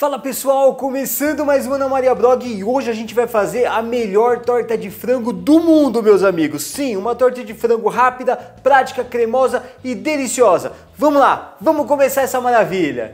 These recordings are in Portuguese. Fala pessoal, começando mais uma Ana Maria Brogui e hoje a gente vai fazer a melhor torta de frango do mundo, meus amigos. Sim, uma torta de frango rápida, prática, cremosa e deliciosa. Vamos lá, vamos começar essa maravilha.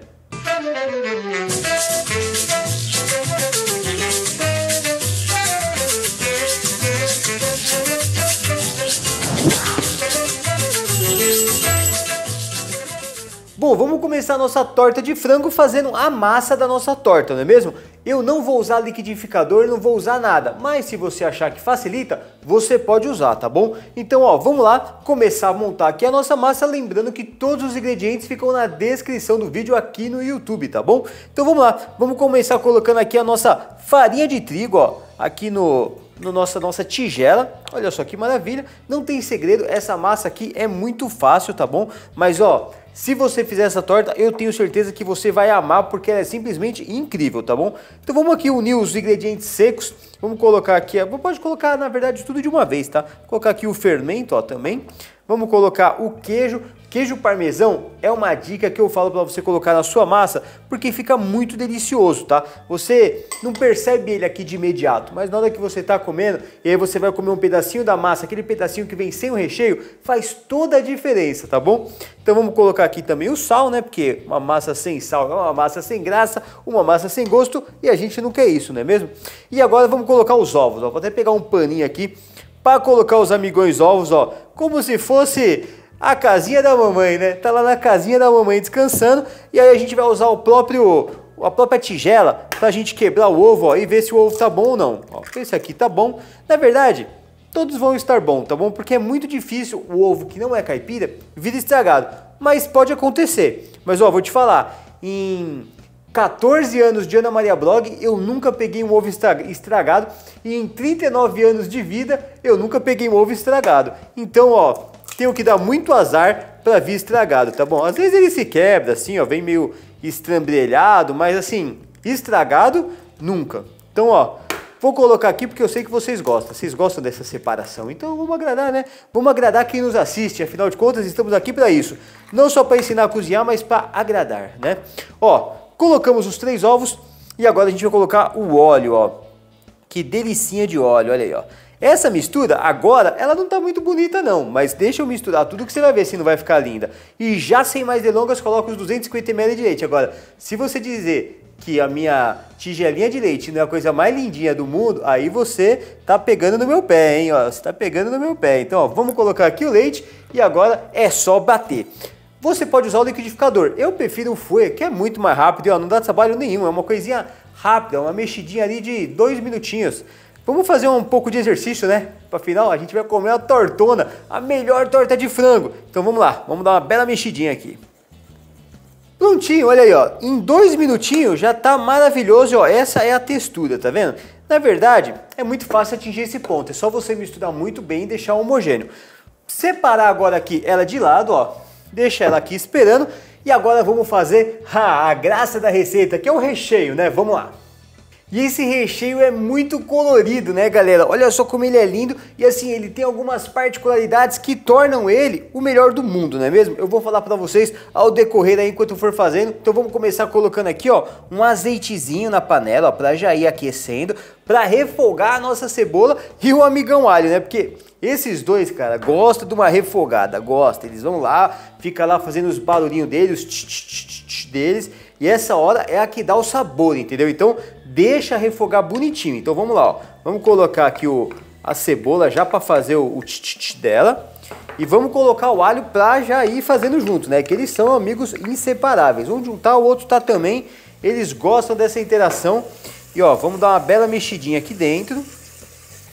Bom, vamos começar a nossa torta de frango fazendo a massa da nossa torta, não é mesmo? Eu não vou usar liquidificador, não vou usar nada, mas se você achar que facilita, você pode usar, tá bom? Então, ó, vamos lá começar a montar aqui a nossa massa, lembrando que todos os ingredientes ficam na descrição do vídeo aqui no YouTube, tá bom? Então vamos lá, vamos começar colocando aqui a nossa farinha de trigo, ó, aqui na nossa tigela. Olha só que maravilha, não tem segredo, essa massa aqui é muito fácil, tá bom? Mas ó, se você fizer essa torta, eu tenho certeza que você vai amar, porque ela é simplesmente incrível, tá bom? Então vamos aqui unir os ingredientes secos, vamos colocar aqui, pode colocar na verdade tudo de uma vez, tá? Vou colocar aqui o fermento, ó, também. Vamos colocar o queijo. Queijo parmesão é uma dica que eu falo para você colocar na sua massa, porque fica muito delicioso, tá? Você não percebe ele aqui de imediato, mas na hora que você tá comendo, e aí você vai comer um pedacinho da massa, aquele pedacinho que vem sem o recheio, faz toda a diferença, tá bom? Então vamos colocar aqui também o sal, né? Porque uma massa sem sal é uma massa sem graça, uma massa sem gosto, e a gente não quer isso, não é mesmo? E agora vamos colocar os ovos, ó. Vou até pegar um paninho aqui para colocar os amigões ovos, ó, como se fosse a casinha da mamãe, né? Tá lá na casinha da mamãe descansando, e aí a gente vai usar a própria tigela pra gente quebrar o ovo, ó, e ver se o ovo tá bom ou não. Ó, esse aqui tá bom. Na verdade, todos vão estar bom, tá bom? Porque é muito difícil o ovo que não é caipira vir estragado, mas pode acontecer. Mas ó, vou te falar, em 14 anos de Ana Maria Brogui, eu nunca peguei um ovo estragado, e em 39 anos de vida, eu nunca peguei um ovo estragado. Então, ó, tenho que dar muito azar para vir estragado, tá bom? Às vezes ele se quebra, assim, ó, vem meio estrambrelhado, mas assim, estragado, nunca. Então, ó, vou colocar aqui porque eu sei que vocês gostam dessa separação, então vamos agradar, né? Vamos agradar quem nos assiste, afinal de contas, estamos aqui para isso. Não só para ensinar a cozinhar, mas para agradar, né? Ó, colocamos os 3 ovos e agora a gente vai colocar o óleo, ó. Que delicinha de óleo, olha aí, ó. Essa mistura, agora, ela não tá muito bonita não, mas deixa eu misturar tudo que você vai ver se não vai ficar linda. E já sem mais delongas, coloca os 250 ml de leite. Agora, se você dizer que a minha tigelinha de leite não é a coisa mais lindinha do mundo, aí você tá pegando no meu pé, hein, ó. Você tá pegando no meu pé. Então, ó, vamos colocar aqui o leite e agora é só bater. Você pode usar o liquidificador, eu prefiro o fouet, que é muito mais rápido, ó, não dá trabalho nenhum, é uma coisinha rápida, uma mexidinha ali de 2 minutinhos. Vamos fazer um pouco de exercício, né? Para final a gente vai comer uma tortona, a melhor torta de frango. Então vamos lá, vamos dar uma bela mexidinha aqui. Prontinho, olha aí, ó, em 2 minutinhos já tá maravilhoso, ó, essa é a textura, tá vendo? Na verdade, é muito fácil atingir esse ponto, é só você misturar muito bem e deixar homogêneo. Separar agora aqui ela de lado, ó. Deixa ela aqui esperando e agora vamos fazer a graça da receita, que é o recheio, né? Vamos lá. E esse recheio é muito colorido, né, galera? Olha só como ele é lindo e assim, ele tem algumas particularidades que tornam ele o melhor do mundo, não é mesmo? Eu vou falar pra vocês ao decorrer aí enquanto eu for fazendo. Então vamos começar colocando aqui, ó, um azeitezinho na panela, ó, pra já ir aquecendo, pra refogar a nossa cebola e o amigão alho, né? Porque esses dois, cara, gostam de uma refogada, gostam. Eles vão lá, fica lá fazendo os barulhinhos deles, os tch, tch, tch, tch deles. E essa hora é a que dá o sabor, entendeu? Então deixa refogar bonitinho. Então vamos lá, ó. Vamos colocar aqui a cebola já para fazer o tch, tch, tch dela. E vamos colocar o alho para já ir fazendo junto, né? Que eles são amigos inseparáveis. Um juntar, o outro tá também. Eles gostam dessa interação. E ó, vamos dar uma bela mexidinha aqui dentro.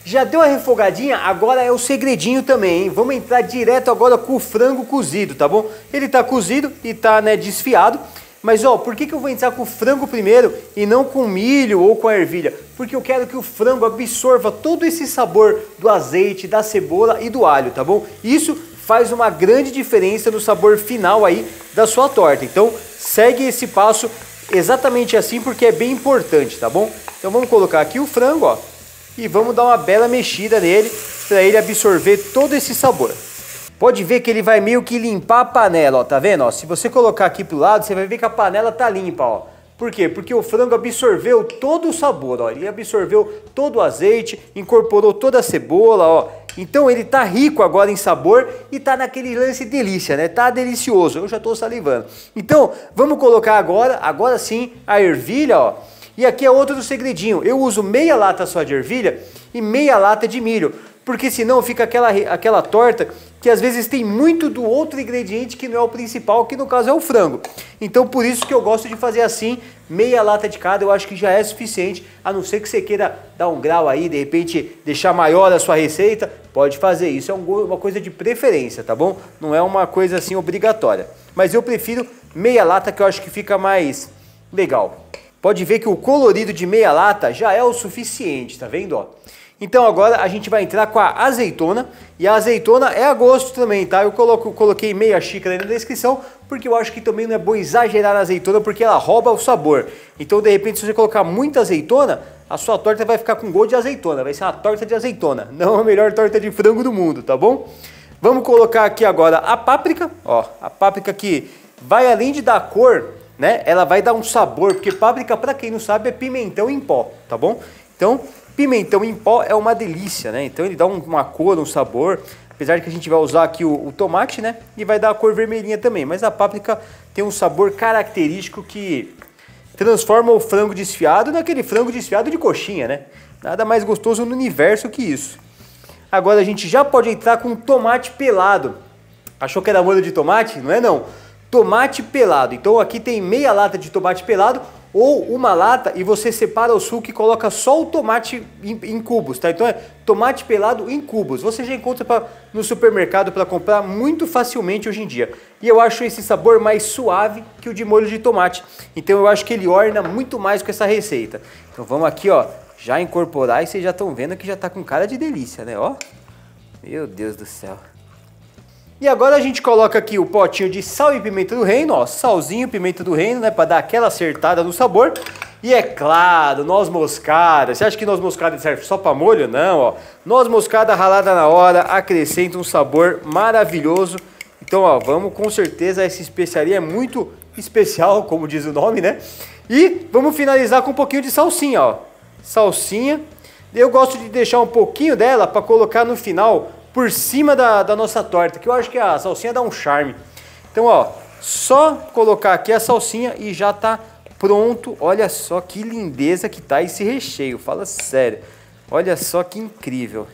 Já deu a refogadinha, agora é o segredinho também, hein? Vamos entrar direto agora com o frango cozido, tá bom? Ele tá cozido e tá, né, desfiado. Mas ó, por que eu vou entrar com o frango primeiro e não com milho ou com a ervilha? Porque eu quero que o frango absorva todo esse sabor do azeite, da cebola e do alho, tá bom? Isso faz uma grande diferença no sabor final aí da sua torta. Então segue esse passo exatamente assim porque é bem importante, tá bom? Então vamos colocar aqui o frango, ó. E vamos dar uma bela mexida nele para ele absorver todo esse sabor. Pode ver que ele vai meio que limpar a panela, ó, tá vendo? Ó, se você colocar aqui pro lado, você vai ver que a panela tá limpa, ó. Por quê? Porque o frango absorveu todo o sabor, ó. Ele absorveu todo o azeite, incorporou toda a cebola, ó. Então ele tá rico agora em sabor e tá naquele lance delícia, né? Tá delicioso, eu já tô salivando. Então vamos colocar agora sim a ervilha, ó. E aqui é outro segredinho, eu uso meia lata só de ervilha e meia lata de milho, porque senão fica aquela torta que às vezes tem muito do outro ingrediente que não é o principal, que no caso é o frango. Então por isso que eu gosto de fazer assim, meia lata de cada, eu acho que já é suficiente, a não ser que você queira dar um grau aí, de repente deixar maior a sua receita, pode fazer isso, é uma coisa de preferência, tá bom? Não é uma coisa assim obrigatória, mas eu prefiro meia lata que eu acho que fica mais legal. Pode ver que o colorido de meia lata já é o suficiente, tá vendo, ó? Então agora a gente vai entrar com a azeitona, e a azeitona é a gosto também, tá? Eu coloquei meia xícara aí na descrição, porque eu acho que também não é bom exagerar na azeitona, porque ela rouba o sabor. Então de repente se você colocar muita azeitona, a sua torta vai ficar com gosto de azeitona, vai ser uma torta de azeitona, não a melhor torta de frango do mundo, tá bom? Vamos colocar aqui agora a páprica, ó, a páprica que vai além de dar cor, né? Ela vai dar um sabor, porque páprica, pra quem não sabe, é pimentão em pó, tá bom? Então... pimentão em pó é uma delícia, né? Então ele dá uma cor, um sabor, apesar de que a gente vai usar aqui o tomate, né? E vai dar a cor vermelhinha também, mas a páprica tem um sabor característico que transforma o frango desfiado naquele frango desfiado de coxinha, né? Nada mais gostoso no universo que isso. Agora a gente já pode entrar com tomate pelado. Achou que era molho de tomate? Não é não. Tomate pelado. Então aqui tem meia lata de tomate pelado, ou uma lata, e você separa o suco e coloca só o tomate em cubos, tá? Então é tomate pelado em cubos. Você já encontra no supermercado para comprar muito facilmente hoje em dia. E eu acho esse sabor mais suave que o de molho de tomate. Então eu acho que ele orna muito mais com essa receita. Então vamos aqui, ó, já incorporar, e vocês já estão vendo que já tá com cara de delícia, né? Ó, meu Deus do céu. E agora a gente coloca aqui o potinho de sal e pimenta do reino, ó, salzinho, pimenta do reino, né, para dar aquela acertada no sabor. E é claro, noz moscada. Você acha que noz moscada serve só para molho? Não, ó. Noz moscada ralada na hora acrescenta um sabor maravilhoso. Então, ó, vamos com certeza, essa especiaria é muito especial, como diz o nome, né? E vamos finalizar com um pouquinho de salsinha, ó. Salsinha. Eu gosto de deixar um pouquinho dela para colocar no final, por cima da nossa torta, que eu acho que a salsinha dá um charme. Então, ó, só colocar aqui a salsinha e já tá pronto. Olha só que lindeza que tá esse recheio, fala sério. Olha só que incrível.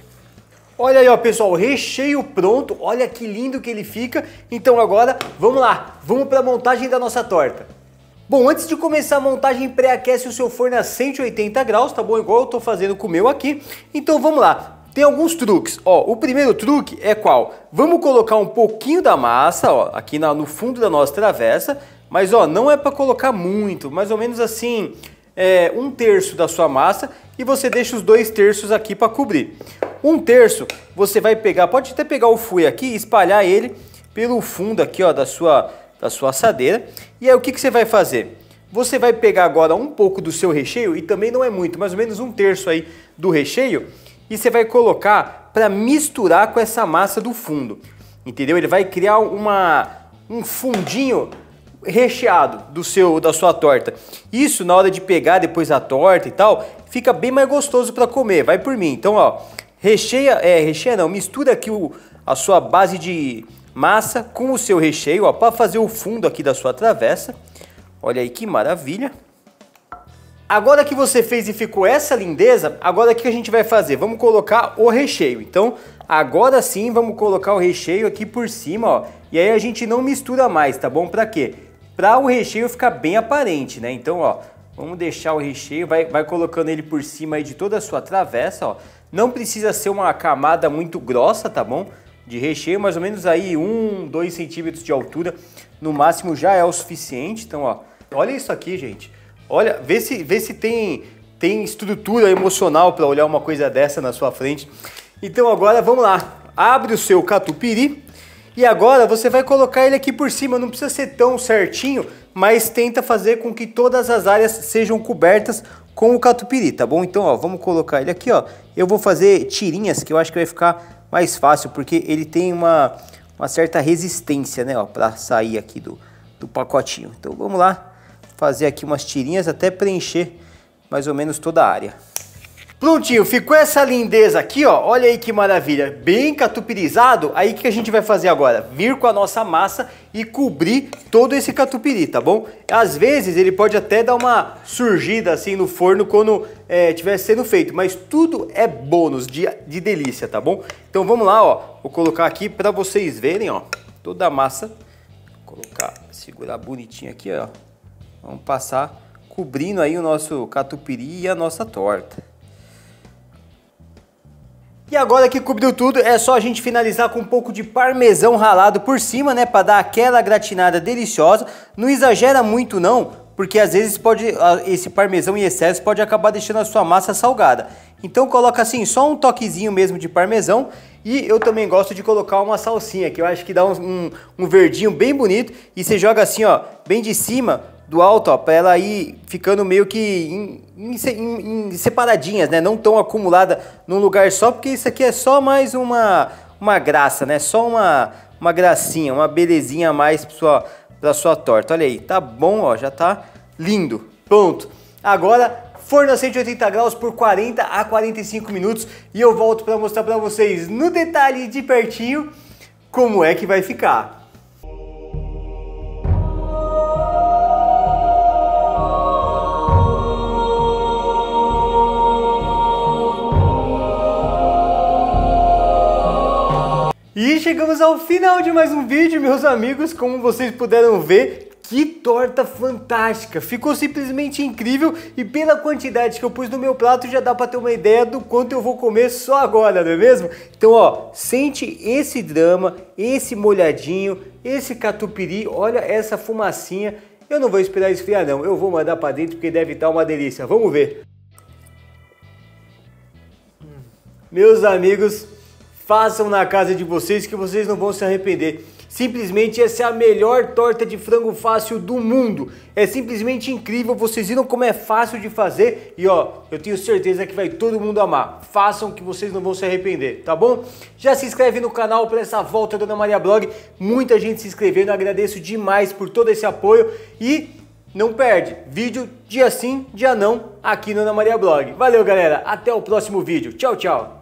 Olha aí, ó, pessoal, o recheio pronto, olha que lindo que ele fica. Então agora, vamos lá, vamos pra montagem da nossa torta. Bom, antes de começar a montagem, pré-aquece o seu forno a 180 graus, tá bom? Igual eu tô fazendo com o meu aqui. Então vamos lá. Tem alguns truques, ó, o primeiro truque é qual? Vamos colocar um pouquinho da massa, ó, aqui no fundo da nossa travessa, mas ó, não é para colocar muito, mais ou menos assim, um terço da sua massa, e você deixa os 2 terços aqui para cobrir. Um terço você vai pegar, pode até pegar o fouet aqui e espalhar ele pelo fundo aqui, ó, da sua assadeira, e aí o que que você vai fazer? Você vai pegar agora um pouco do seu recheio, e também não é muito, mais ou menos um terço aí do recheio, e você vai colocar para misturar com essa massa do fundo, entendeu? Ele vai criar um fundinho recheado da sua torta. Isso, na hora de pegar depois a torta e tal, fica bem mais gostoso para comer, vai por mim. Então, ó, mistura aqui a sua base de massa com o seu recheio, ó, para fazer o fundo aqui da sua travessa. Olha aí que maravilha. Agora que você fez e ficou essa lindeza, agora o que a gente vai fazer? Vamos colocar o recheio. Então, agora sim, vamos colocar o recheio aqui por cima, ó. E aí a gente não mistura mais, tá bom? Pra quê? Pra o recheio ficar bem aparente, né? Então, ó, vamos deixar o recheio, vai colocando ele por cima aí de toda a sua travessa, ó. Não precisa ser uma camada muito grossa, tá bom? De recheio, mais ou menos aí 1, 2 centímetros de altura. No máximo já é o suficiente, então, ó. Olha isso aqui, gente. Olha, vê se tem estrutura emocional para olhar uma coisa dessa na sua frente. Então agora vamos lá, abre o seu catupiry e agora você vai colocar ele aqui por cima. Não precisa ser tão certinho, mas tenta fazer com que todas as áreas sejam cobertas com o catupiry, tá bom? Então, ó, vamos colocar ele aqui, ó. Eu vou fazer tirinhas que eu acho que vai ficar mais fácil, porque ele tem uma certa resistência, né, ó, para sair aqui do pacotinho. Então vamos lá. fazer aqui umas tirinhas até preencher mais ou menos toda a área. Prontinho, ficou essa lindeza aqui, ó. Olha aí que maravilha, bem catupirizado. Aí o que a gente vai fazer agora? Vir com a nossa massa e cobrir todo esse catupiry, tá bom? Às vezes ele pode até dar uma surgida assim no forno quando estiver sendo feito, mas tudo é bônus de delícia, tá bom? Então vamos lá, ó. Vou colocar aqui pra vocês verem, ó, toda a massa. Vou colocar, segurar bonitinho aqui, ó. Vamos passar cobrindo aí o nosso catupiry e a nossa torta. E agora que cobriu tudo, é só a gente finalizar com um pouco de parmesão ralado por cima, né? Para dar aquela gratinada deliciosa. Não exagera muito não, porque às vezes pode, esse parmesão em excesso pode acabar deixando a sua massa salgada. Então coloca assim, só um toquezinho mesmo de parmesão. E eu também gosto de colocar uma salsinha, que eu acho que dá um verdinho bem bonito. E você joga assim, ó, bem de cima, do alto, ó, para ela ir ficando meio que em separadinhas, né? Não tão acumulada num lugar só, porque isso aqui é só mais uma graça, né? Só uma gracinha, uma belezinha a mais pra sua torta. Olha aí, tá bom, ó, já tá lindo. Pronto. Agora, forno a 180 graus por 40 a 45 minutos e eu volto para mostrar para vocês no detalhe de pertinho como é que vai ficar. E chegamos ao final de mais um vídeo, meus amigos. Como vocês puderam ver, que torta fantástica! Ficou simplesmente incrível e pela quantidade que eu pus no meu prato já dá para ter uma ideia do quanto eu vou comer só agora, não é mesmo? Então, ó, sente esse drama, esse molhadinho, esse catupiry, olha essa fumacinha. Eu não vou esperar esfriar não, eu vou mandar para dentro porque deve estar uma delícia. Vamos ver. Meus amigos, façam na casa de vocês que vocês não vão se arrepender. Simplesmente essa é a melhor torta de frango fácil do mundo. É simplesmente incrível, vocês viram como é fácil de fazer. E ó, eu tenho certeza que vai todo mundo amar. Façam que vocês não vão se arrepender, tá bom? Já se inscreve no canal para essa volta da Ana Maria Brogui. Muita gente se inscrevendo, agradeço demais por todo esse apoio. E não perde, vídeo dia sim, dia não, aqui na Ana Maria Brogui. Valeu galera, até o próximo vídeo. Tchau, tchau.